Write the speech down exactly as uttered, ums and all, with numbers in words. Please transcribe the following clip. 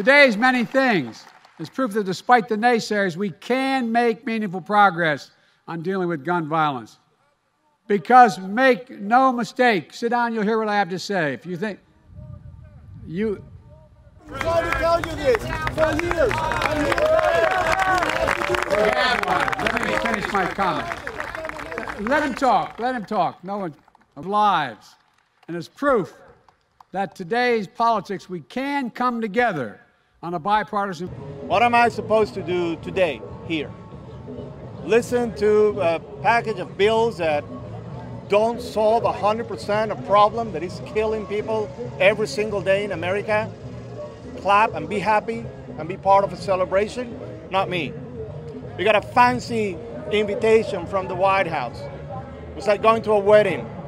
Today's many things is proof that despite the naysayers, we can make meaningful progress on dealing with gun violence. Because make no mistake, sit down, you'll hear what I have to say. If you think you... I'm trying to tell you this for years. I'm here. Let me finish my comment. Let him talk. Let him talk. No one of lives. And as proof that today's politics, we can come together on a bipartisan... What am I supposed to do today here? Listen to a package of bills that don't solve one hundred percent of problem that is killing people every single day in America? Clap and be happy and be part of a celebration? Not me. We got a fancy invitation from the White House. It's like going to a wedding.